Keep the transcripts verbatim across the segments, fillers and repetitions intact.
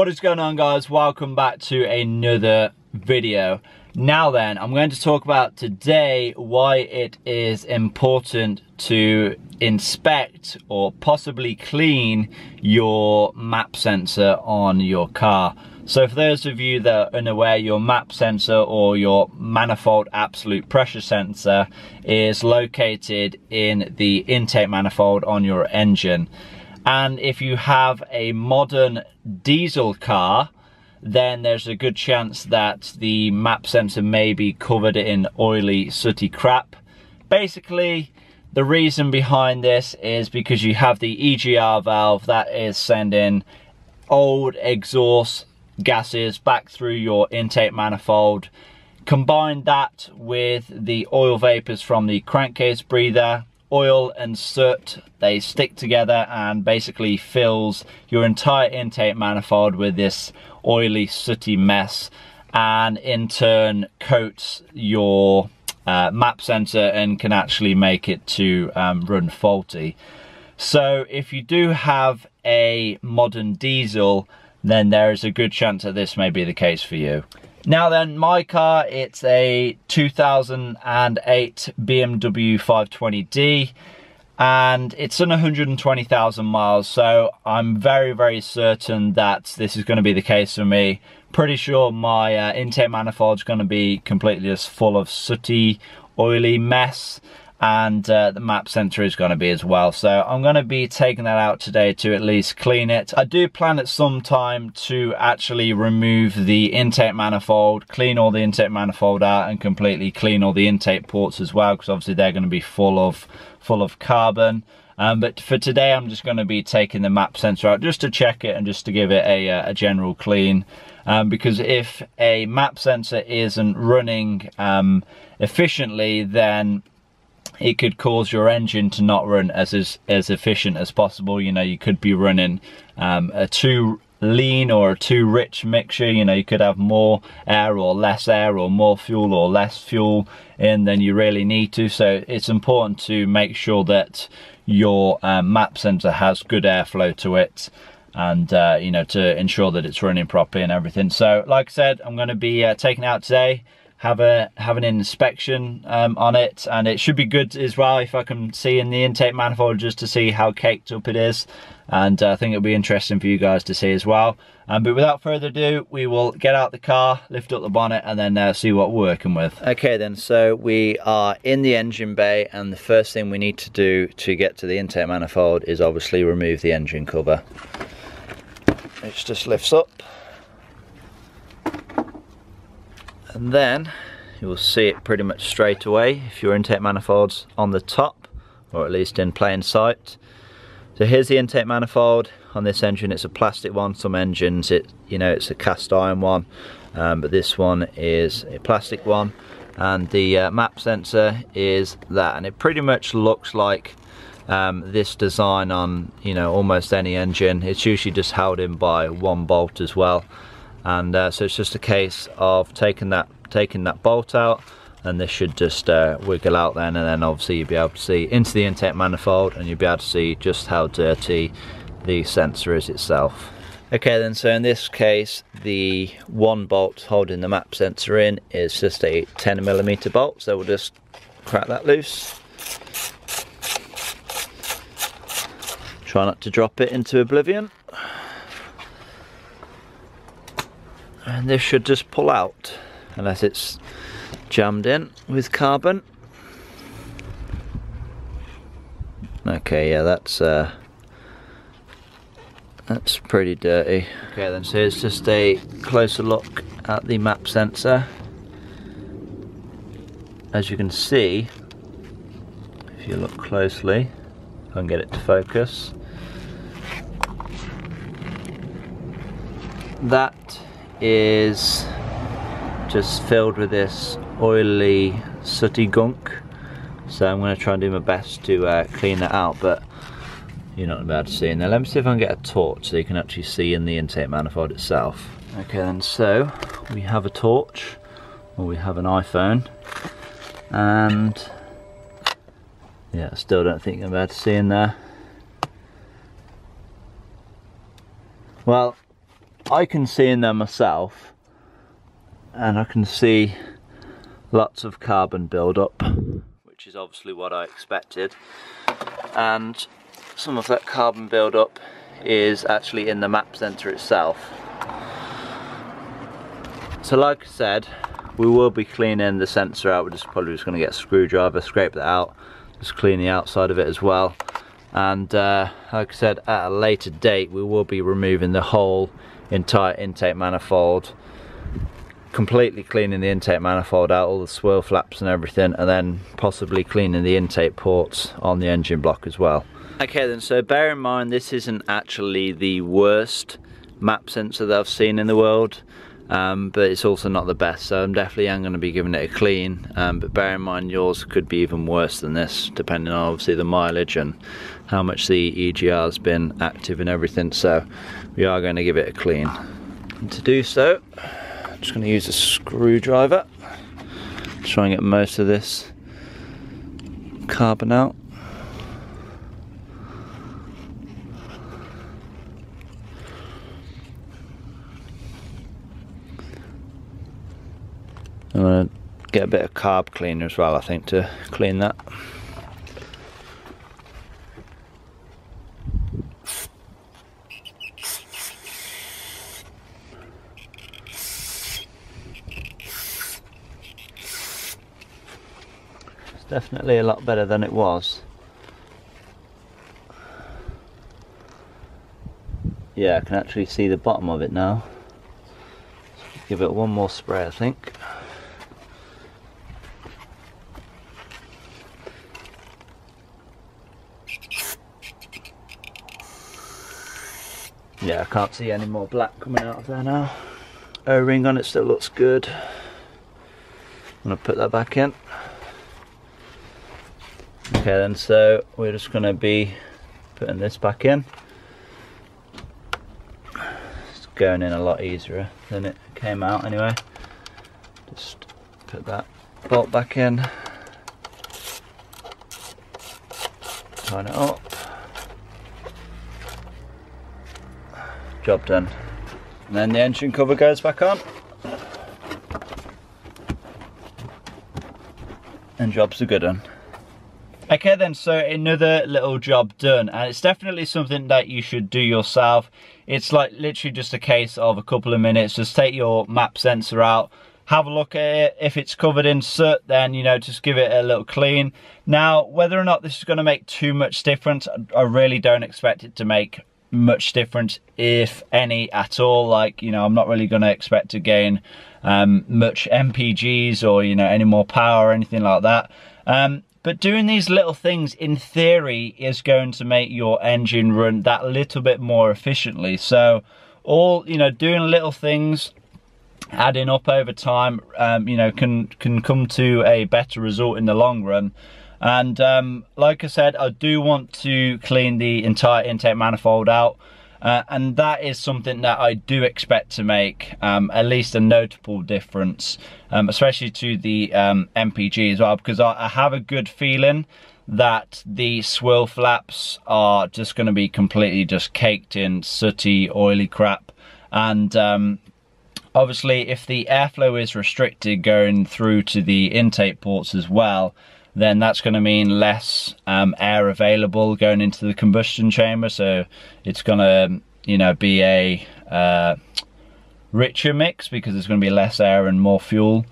What is going on, guys? Welcome back to another video. Now then, I'm going to talk about today why it is important to inspect or possibly clean your map sensor on your car. So for those of you that are unaware, your map sensor or your manifold absolute pressure sensor is located in the intake manifold on your engine. And if you have a modern diesel car, then there's a good chance that the map sensor may be covered in oily, sooty crap. Basically, the reason behind this is because you have the E G R valve that is sending old exhaust gases back through your intake manifold. Combine that with the oil vapors from the crankcase breather. Oil and soot, they stick together and basically fills your entire intake manifold with this oily, sooty mess, and in turn coats your uh, map sensor and can actually make it to um, run faulty. So if you do have a modern diesel, then there is a good chance that this may be the case for you. Now then, my car, it's a two thousand eight B M W five twenty D and it's done one hundred twenty thousand miles, so I'm very, very certain that this is going to be the case for me. Pretty sure my uh, intake manifold is going to be completely just full of sooty, oily mess, and uh, the map sensor is going to be as well. So I'm going to be taking that out today to at least clean it. I do plan at some time to actually remove the intake manifold, clean all the intake manifold out, and completely clean all the intake ports as well, because obviously they're going to be full of full of carbon. Um, but for today, I'm just going to be taking the map sensor out just to check it and just to give it a, a general clean. Um, because if a map sensor isn't running um, efficiently, then it could cause your engine to not run as, as as efficient as possible. You know, you could be running um, a too lean or a too rich mixture. You know, you could have more air or less air, or more fuel or less fuel in than you really need to. So it's important to make sure that your uh, map sensor has good airflow to it, and uh, you know, to ensure that it's running properly and everything. So like I said, I'm going to be uh, taking it out today. Have a have an inspection um, on it, and it should be good as well if I can see in the intake manifold just to see how caked up it is, and uh, I think it'll be interesting for you guys to see as well. Um, but without further ado, we will get out the car, lift up the bonnet, and then uh, see what we're working with. Okay then, so we are in the engine bay, and the first thing we need to do to get to the intake manifold is obviously remove the engine cover. It just lifts up. And then you'll see it pretty much straight away if your intake manifold's on the top, or at least in plain sight. So here's the intake manifold on this engine. It's a plastic one. Some engines, it you know, it's a cast iron one, um, but this one is a plastic one, and the uh, map sensor is that, and it pretty much looks like um, this design on, you know, almost any engine. It's usually just held in by one bolt as well. And uh, so it's just a case of taking that taking that bolt out, and this should just uh, wiggle out then, and then obviously you'll be able to see into the intake manifold, and you'll be able to see just how dirty the sensor is itself. Okay then, so in this case, the one bolt holding the map sensor in is just a ten millimeter bolt, so we'll just crack that loose. Try not to drop it into oblivion. And this should just pull out, unless it's jammed in with carbon. Okay, yeah, that's uh, that's pretty dirty. Okay then, so here's just a closer look at the map sensor. As you can see, if you look closely, I can get it to focus. That is just filled with this oily, sooty gunk, so I'm going to try and do my best to uh, clean that out, but you're not about to see in there. Let me see if I can get a torch so you can actually see in the intake manifold itself. Okay then, so we have a torch, or we have an iPhone, and yeah, I still don't think I'm about to see in there. Well, I can see in there myself, and I can see lots of carbon build-up, which is obviously what I expected. And some of that carbon build-up is actually in the map sensor itself. So like I said, we will be cleaning the sensor out. We're just probably just going to get a screwdriver, scrape that out, just clean the outside of it as well. And uh, like I said, at a later date, we will be removing the whole entire intake manifold, completely cleaning the intake manifold out, all the swirl flaps and everything, and then possibly cleaning the intake ports on the engine block as well. Okay then, so bear in mind this isn't actually the worst map sensor that I've seen in the world, um, but it's also not the best, so I'm definitely am going to be giving it a clean, um, but bear in mind yours could be even worse than this, depending on obviously the mileage and how much the E G R has been active and everything, so we are going to give it a clean. And to do so, I'm just going to use a screwdriver, try and get most of this carbon out. I'm going to get a bit of carb cleaner as well, I think, to clean that. Definitely a lot better than it was. Yeah, I can actually see the bottom of it now. Let's give it one more spray, I think. Yeah, I can't see any more black coming out of there now. O-ring on it still looks good. I'm going to put that back in. Okay then, so we're just going to be putting this back in. It's going in a lot easier than it came out anyway. Just put that bolt back in, tighten it up, job done. And then the engine cover goes back on, and job's a good one. Okay then, so another little job done, and it's definitely something that you should do yourself. It's like literally just a case of a couple of minutes. Just take your map sensor out, have a look at it. If it's covered in soot, then, you know, just give it a little clean. Now, whether or not this is going to make too much difference, I really don't expect it to make much difference, if any at all. Like, you know, I'm not really going to expect to gain um, much M P Gs or, you know, any more power or anything like that. Um, But doing these little things, in theory, is going to make your engine run that little bit more efficiently. So, all, you know, doing little things, adding up over time, um, you know, can can come to a better result in the long run. And um, like I said, I do want to clean the entire intake manifold out. Uh, and that is something that I do expect to make um, at least a notable difference, um, especially to the um, M P G as well, because I, I have a good feeling that the swirl flaps are just going to be completely just caked in sooty, oily crap. And um, obviously if the airflow is restricted going through to the intake ports as well, then that's going to mean less um, air available going into the combustion chamber, so it's going to, you know, be a uh, richer mix because there's going to be less air and more fuel.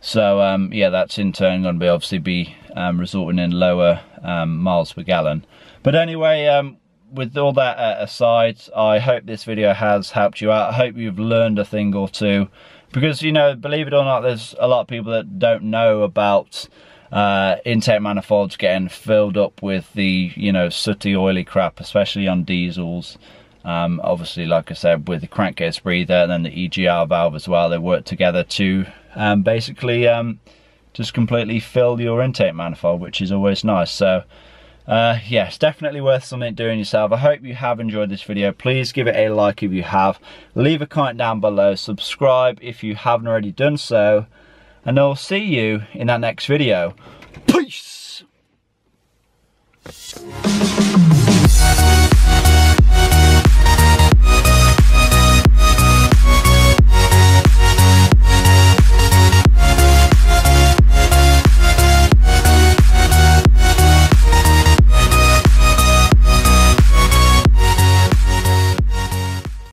So um, yeah, that's in turn going to be obviously be um, resulting in lower um, miles per gallon. But anyway, um, with all that aside, I hope this video has helped you out. I hope you've learned a thing or two, because, you know, believe it or not, there's a lot of people that don't know about Uh, intake manifolds getting filled up with the, you know, sooty, oily crap, especially on diesels. Um, obviously, like I said, with the crankcase breather and then the E G R valve as well, they work together to um, basically um, just completely fill your intake manifold, which is always nice. So uh, yeah, it's definitely worth something doing yourself. I hope you have enjoyed this video. Please give it a like if you have, leave a comment down below, subscribe if you haven't already done so, and I'll see you in that next video. Peace!